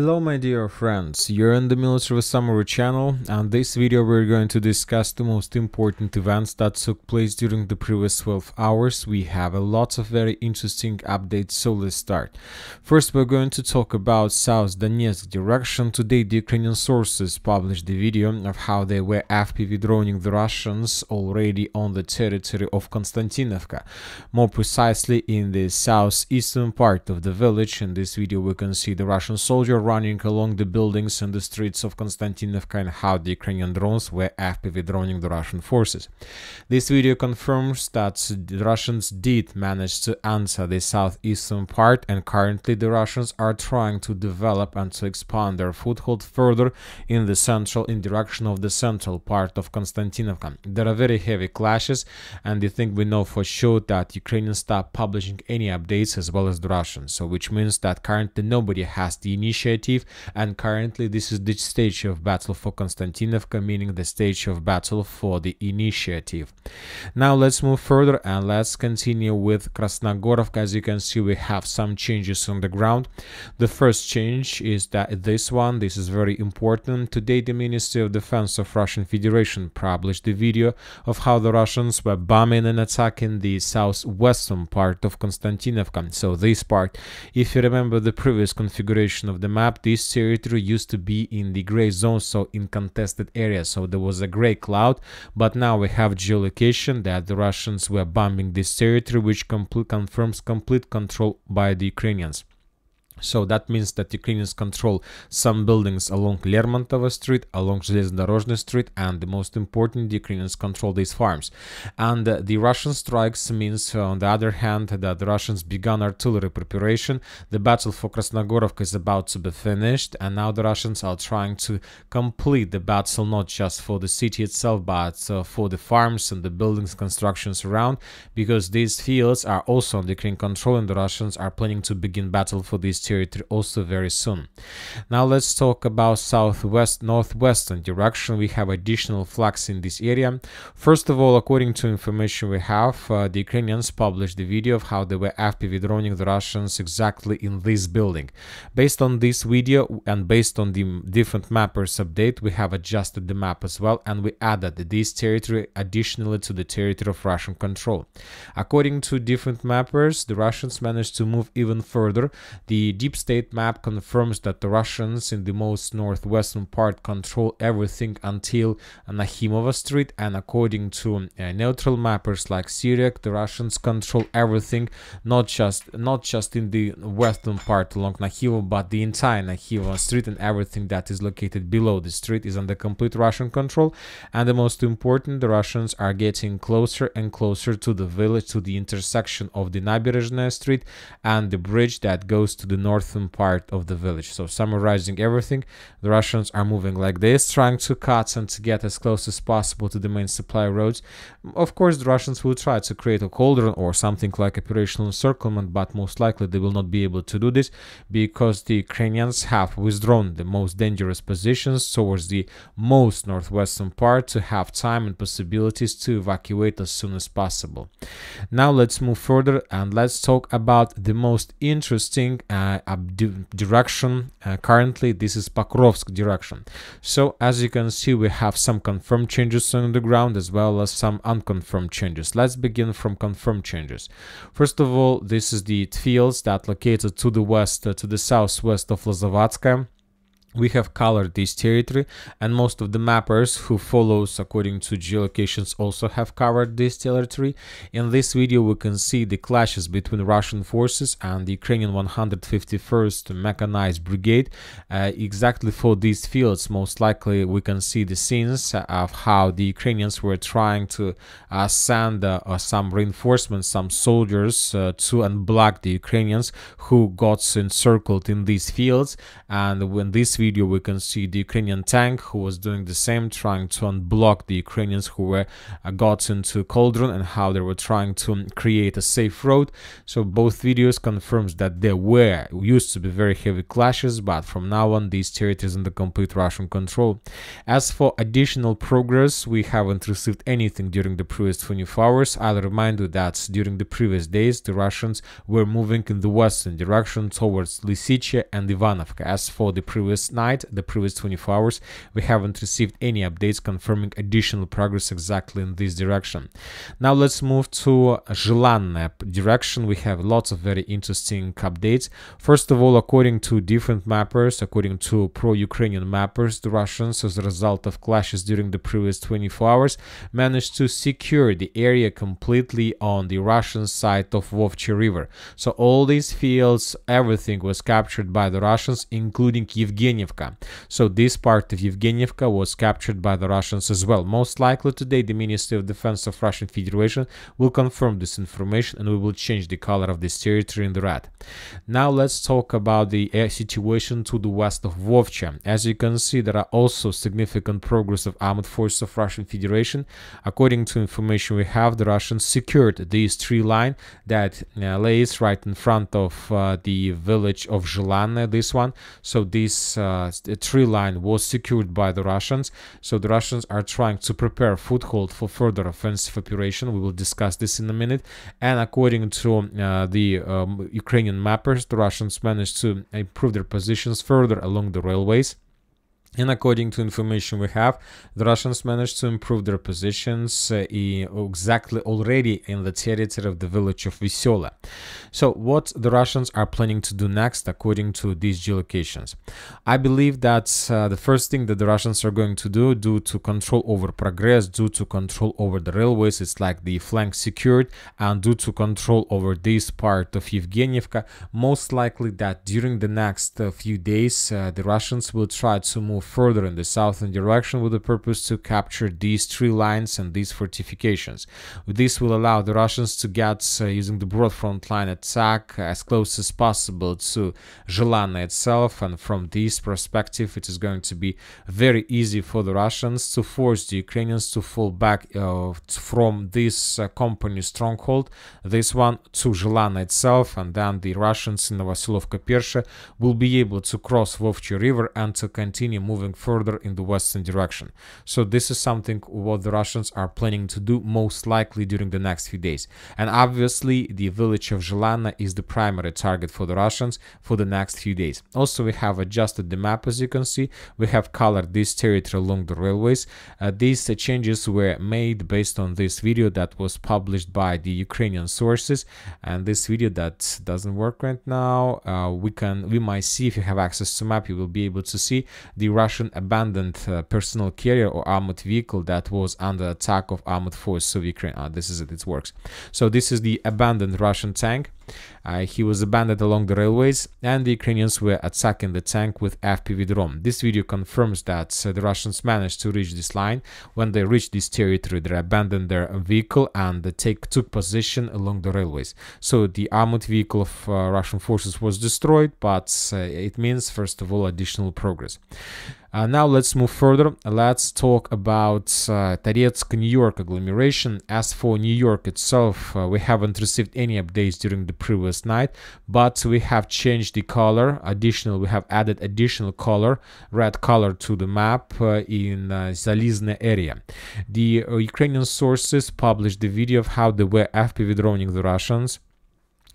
Hello my dear friends, you're on the Military Summary channel, and in this video we're going to discuss the most important events that took place during the previous 12 hours. We have a lot of very interesting updates, so let's start. First we're going to talk about South Donetsk direction. Today the Ukrainian sources published the video of how they were FPV droning the Russians already on the territory of Konstantinovka, more precisely in the southeastern part of the village. In this video we can see the Russian soldier running along the buildings and the streets of Konstantinovka and how the Ukrainian drones were FPV droning the Russian forces. This video confirms that the Russians did manage to answer the southeastern part, and currently the Russians are trying to develop and to expand their foothold further in the direction of the central part of Konstantinovka. There are very heavy clashes, and I think we know for sure that Ukrainians stopped publishing any updates as well as the Russians, so which means that currently nobody has the initiative. And currently this is the stage of battle for Konstantinovka, meaning the stage of battle for the initiative. Now let's move further and let's continue with Krasnogorovka. As you can see, we have some changes on the ground. The first change is that this is very important. Today the Ministry of Defense of Russian Federation published the video of how the Russians were bombing and attacking the southwestern part of Konstantinovka. So this part, if you remember the previous configuration of the map, this territory used to be in the gray zone, so in contested area, so there was a gray cloud, but now we have geolocation that the Russians were bombing this territory, which confirms complete control by the Ukrainians. So that means that Ukrainians control some buildings along Lermontov Street, along Zheleznodorozhne Street, and the most important, the Ukrainians control these farms. And the Russian strikes means, on the other hand, that the Russians began artillery preparation. The battle for Krasnogorovka is about to be finished, and now the Russians are trying to complete the battle, not just for the city itself, but for the farms and the buildings constructions around, because these fields are also under Ukrainian control, and the Russians are planning to begin battle for these territory also very soon. Now let's talk about northwestern direction. We have additional flags in this area. First of all, according to information we have, the Ukrainians published the video of how they were FPV droning the Russians exactly in this building. Based on this video and based on the different mappers update, we have adjusted the map as well, and we added this territory additionally to the territory of Russian control. According to different mappers, the Russians managed to move even further. The deep state map confirms that the Russians in the most northwestern part control everything until Nahimov Street, and according to neutral mappers like Syriac, the Russians control everything, not just in the western part along Nahimov, but the entire Nahimov Street, and everything that is located below the street is under complete Russian control. And the most important, the Russians are getting closer and closer to the village, to the intersection of the Naberezhnaya Street and the bridge that goes to the northern part of the village. So summarizing everything, the Russians are moving like this, trying to cut and to get as close as possible to the main supply roads. Of course, the Russians will try to create a cauldron or something like operational encirclement, but most likely they will not be able to do this because the Ukrainians have withdrawn the most dangerous positions towards the most northwestern part to have time and possibilities to evacuate as soon as possible. Now let's move further and let's talk about the most interesting direction currently. This is Pakrovsk direction. So as you can see, we have some confirmed changes on the ground as well as some unconfirmed changes. Let's begin from confirmed changes. First of all, this is the fields that located to the west, to the southwest of Lozovatska. We have colored this territory, and most of the mappers who follows according to geolocations also have covered this territory. In this video we can see the clashes between Russian forces and the Ukrainian 151st Mechanized Brigade. Exactly for these fields, most likely we can see the scenes of how the Ukrainians were trying to send some reinforcements, some soldiers to unblock the Ukrainians who got encircled in these fields. And when these video we can see the Ukrainian tank who was doing the same, trying to unblock the Ukrainians who were got into cauldron, and how they were trying to create a safe road. So both videos confirms that there were used to be very heavy clashes, but from now on these territories under complete Russian control. As for additional progress, we haven't received anything during the previous 24 hours. I'll remind you that during the previous days the Russians were moving in the western direction towards Lysychi and Ivanovka. As for the previous night, the previous 24 hours, we haven't received any updates confirming additional progress exactly in this direction. Now let's move to Zhelanne direction. We have lots of very interesting updates. First of all, according to different mappers, according to pro-Ukrainian mappers, the Russians, as a result of clashes during the previous 24 hours, managed to secure the area completely on the Russian side of Vovchi river. So all these fields, everything was captured by the Russians, including Yevhenivka. So this part of Yevhenivka was captured by the Russians as well. Most likely today the Ministry of Defense of Russian Federation will confirm this information, and we will change the color of this territory in the red. Now let's talk about the situation to the west of Vovchi. As you can see, there are also significant progress of armed forces of Russian Federation. According to information we have, the Russians secured this tree line that lays right in front of the village of Zhelanne, this one. So this tree line was secured by the Russians. So the Russians are trying to prepare foothold for further offensive operation. We will discuss this in a minute. And according to the Ukrainian mappers, the Russians managed to improve their positions further along the railways. And according to information we have, the Russians managed to improve their positions exactly already in the territory of the village of Vesyola. So what the Russians are planning to do next according to these geolocations? I believe that the first thing that the Russians are going to do, due to control over progress, due to control over the railways, it's like the flank secured, and due to control over this part of Yevhenivka, most likely that during the next few days the Russians will try to move further in the southern direction with the purpose to capture these tree lines and these fortifications. This will allow the Russians to get, using the broad front line attack, as close as possible to Zhelanne itself, and from this perspective it is going to be very easy for the Russians to force the Ukrainians to fall back from this company stronghold, this one, to Zhelanne itself, and then the Russians in Novoselivka-Persha will be able to cross Vovchi river and to continue moving further in the western direction. So this is something what the Russians are planning to do most likely during the next few days. And obviously the village of Zhelanne is the primary target for the Russians for the next few days. Also we have adjusted the map, as you can see. We have colored this territory along the railways. These changes were made based on this video that was published by the Ukrainian sources, and this video that doesn't work right now. We might see, if you have access to map, you will be able to see the Russian abandoned personal carrier or armored vehicle that was under attack of armored force of Ukraine. This is it, it works. So this is the abandoned Russian tank. He was abandoned along the railways, and the Ukrainians were attacking the tank with FPV drone. This video confirms that the Russians managed to reach this line. When they reached this territory, they abandoned their vehicle and took position along the railways. So the armored vehicle of Russian forces was destroyed, but it means, first of all, additional progress. Now let's move further. Let's talk about Toretsk-New York agglomeration. As for New York itself, we haven't received any updates during the previous night, but we have changed the color. We have added additional color, red color, to the map in Zalizne area. The Ukrainian sources published the video of how they were FPV droning the Russians.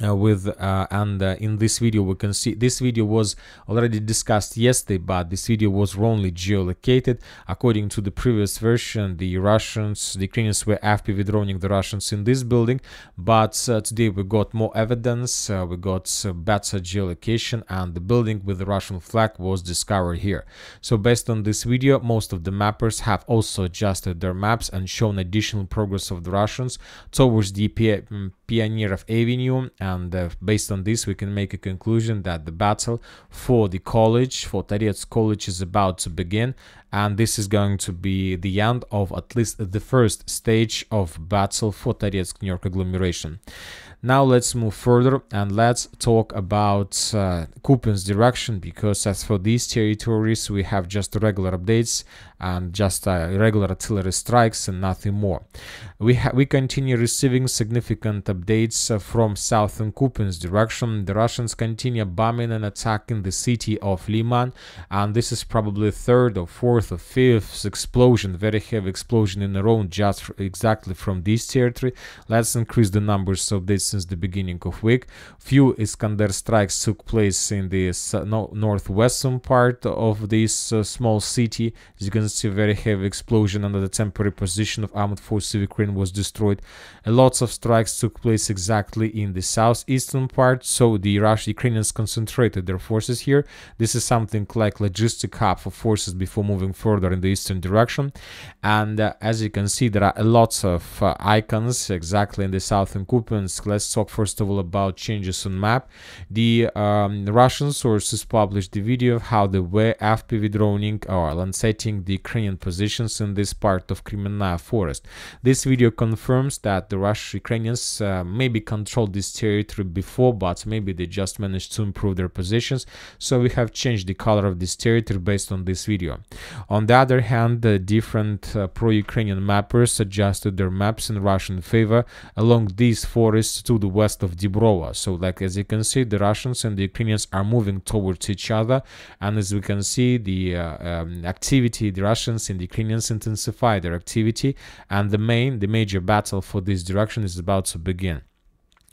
In this video we can see, this video was already discussed yesterday, but this video was wrongly geolocated. According to the previous version, the Ukrainians were FPV droning the Russians in this building, but today we got more evidence, we got better geolocation, and the building with the Russian flag was discovered here. So based on this video, most of the mappers have also adjusted their maps and shown additional progress of the Russians towards the Pioneerov Avenue. And based on this, we can make a conclusion that the battle for the college, for Toretsk College, is about to begin. And this is going to be the end of at least the first stage of battle for Toretsk-New York agglomeration. Now let's move further and let's talk about Kupin's direction, because as for these territories we have just regular updates and just regular artillery strikes and nothing more. We continue receiving significant updates from southern Kupin's direction. The Russians continue bombing and attacking the city of Liman, and this is probably third or fourth or fifth explosion, very heavy explosion in a row just exactly from this territory. Let's increase the numbers of this since the beginning of week. Few Iskander strikes took place in the northwestern part of this small city. As you can see, very heavy explosion under the temporary position of armored forces of Ukraine was destroyed. And lots of strikes took place exactly in the southeastern part, so the Ukrainians concentrated their forces here. This is something like logistic hub for forces before moving further in the eastern direction. And as you can see, there are lots of icons exactly in the southern Kupinsk. Let's talk first of all about changes on map. The Russian sources published the video of how they were FPV droning or landsetting the Ukrainian positions in this part of Kremennaya forest. This video confirms that the Ukrainians maybe controlled this territory before, but maybe they just managed to improve their positions. So we have changed the color of this territory based on this video. On the other hand, the different pro-Ukrainian mappers adjusted their maps in Russian favor along these forests to the west of Dibrova. So like as you can see, the Russians and the Ukrainians are moving towards each other, and as we can see, the activity, the Russians and the Ukrainians intensify their activity, and the major battle for this direction is about to begin.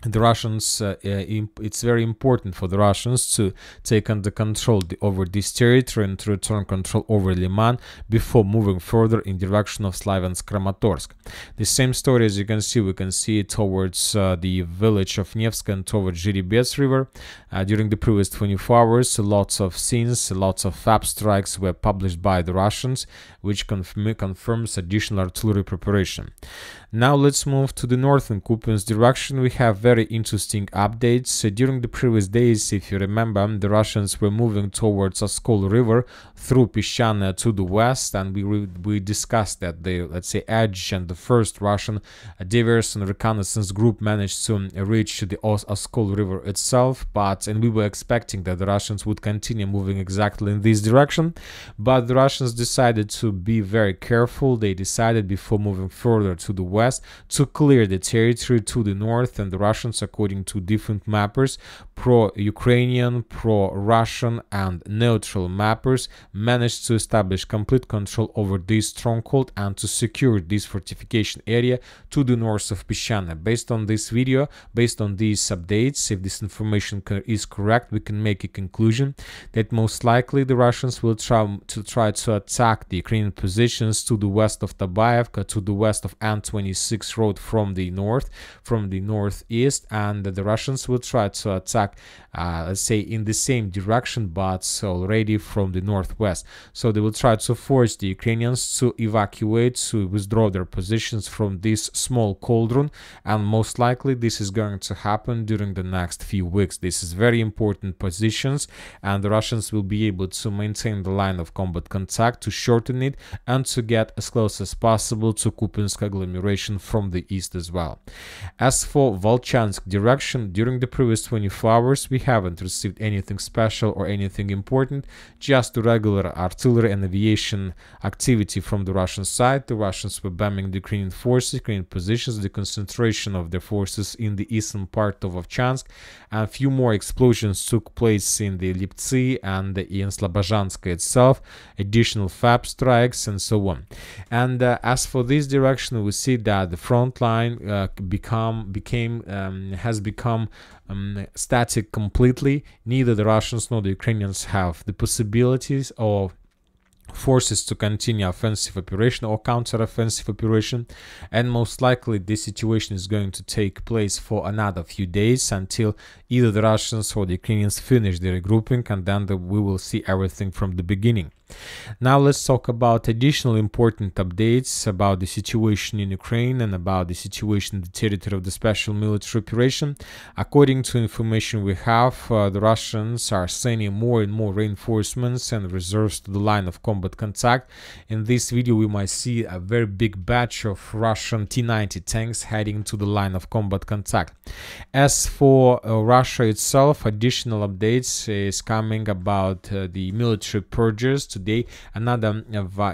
The Russians, it's very important for the Russians to take under control over this territory and to return control over Liman before moving further in direction of Slovyansk, Kramatorsk. The same story, as you can see, we can see it towards the village of Nevsk and towards Zhiribets river. During the previous 24 hours, lots of scenes, lots of FAB strikes were published by the Russians, which confirms additional artillery preparation. Now let's move to the northern Kupin's direction. We have very interesting updates. During the previous days, if you remember, the Russians were moving towards Oskol river through Pishana to the west, and we discussed that the, let's say, edge and the first Russian diversion reconnaissance group managed to reach the Oskol river itself, and we were expecting that the Russians would continue moving exactly in this direction, but the Russians decided to be very careful. They decided before moving further to the west to clear the territory to the north, and the Russians, according to different mappers, pro-Ukrainian, pro-Russian and neutral mappers, managed to establish complete control over this stronghold and to secure this fortification area to the north of Pishana. Based on this video, based on these updates, if this information is correct, we can make a conclusion that most likely the Russians will try to attack the Ukrainian positions to the west of Tabayevka, to the west of N26 road from the north, from the northeast, and the Russians will try to attack, let's say, in the same direction, but already from the northwest. So they will try to force the Ukrainians to evacuate, to withdraw their positions from this small cauldron, and most likely this is going to happen during the next few weeks. This is very important positions, and the Russians will be able to maintain the line of combat contact, to shorten it, and to get as close as possible to Kupinsk agglomeration from the east as well. As for Volchansk direction, during the previous 24 hours we haven't received anything special or anything important, just regular artillery and aviation activity from the Russian side. The Russians were bombing the Ukrainian forces, Ukrainian positions, the concentration of their forces in the eastern part of Volchansk, and a few more explosions took place in the Liptsi and in Slobozhansk itself, additional FAB strikes and so on. And as for this direction, we see that the front line has become static completely. Neither the Russians nor the Ukrainians have the possibilities of forces to continue offensive operation or counter-offensive operation, and most likely this situation is going to take place for another few days until Either the Russians or the Ukrainians finish their regrouping, and then we will see everything from the beginning. Now let's talk about additional important updates about the situation in Ukraine and about the situation in the territory of the special military operation. According to information we have, the Russians are sending more and more reinforcements and reserves to the line of combat contact. In this video we might see a very big batch of Russian T-90 tanks heading to the line of combat contact. As for Russia itself, additional updates is coming about the military purges. Today, another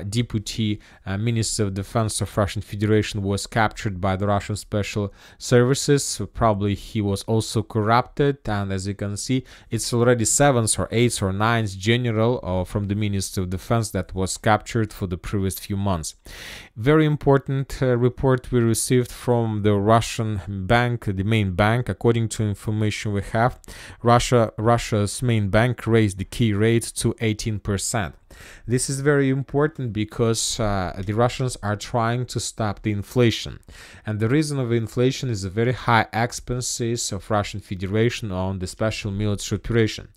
deputy minister of defense of Russian Federation was captured by the Russian special services. So probably he was also corrupted, and as you can see, it's already 7th or 8th or 9th general from the Minister of Defense that was captured for the previous few months. Very important report we received from the Russian bank, the main bank. According to information we have, Russia's main bank raised the key rate to 18%. This is very important because the Russians are trying to stop the inflation, and the reason of inflation is the very high expenses of Russian Federation on the special military operation.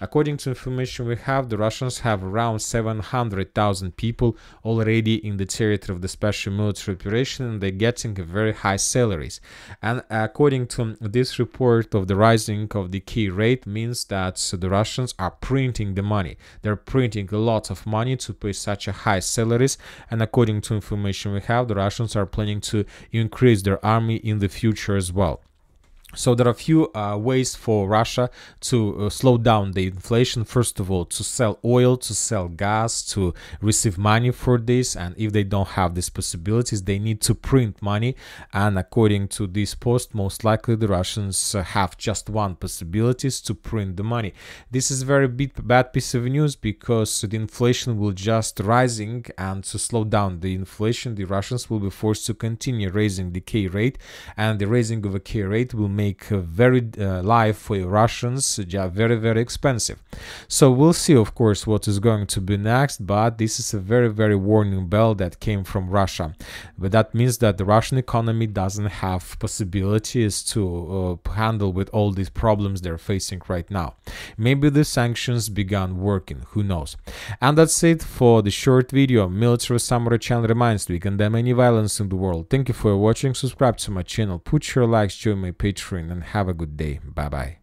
According to information we have, the Russians have around 700,000 people already in the territory of the special military operation, and they're getting very high salaries. And according to this report, of the rising of the key rate means that the Russians are printing the money. They're printing a lot of money to pay such a high salaries, and according to information we have, the Russians are planning to increase their army in the future as well. So there are a few ways for Russia to slow down the inflation. First of all, to sell oil, to sell gas, to receive money for this, and if they don't have these possibilities, they need to print money. And according to this post, most likely the Russians have just one possibility: to print the money. This is very bad piece of news, because the inflation will just rising, and to slow down the inflation, the Russians will be forced to continue raising the key rate, and the raising of a key rate will make very life for Russians very, very expensive. So we'll see, of course, what is going to be next, but this is a very, very warning bell that came from Russia. But that means that the Russian economy doesn't have possibilities to handle with all these problems they're facing right now. Maybe the sanctions began working, who knows. And that's it for the short video. Military Summary channel reminds you, we condemn any violence in the world. Thank you for watching, subscribe to my channel, put your likes, join my Patreon, and have a good day. Bye bye.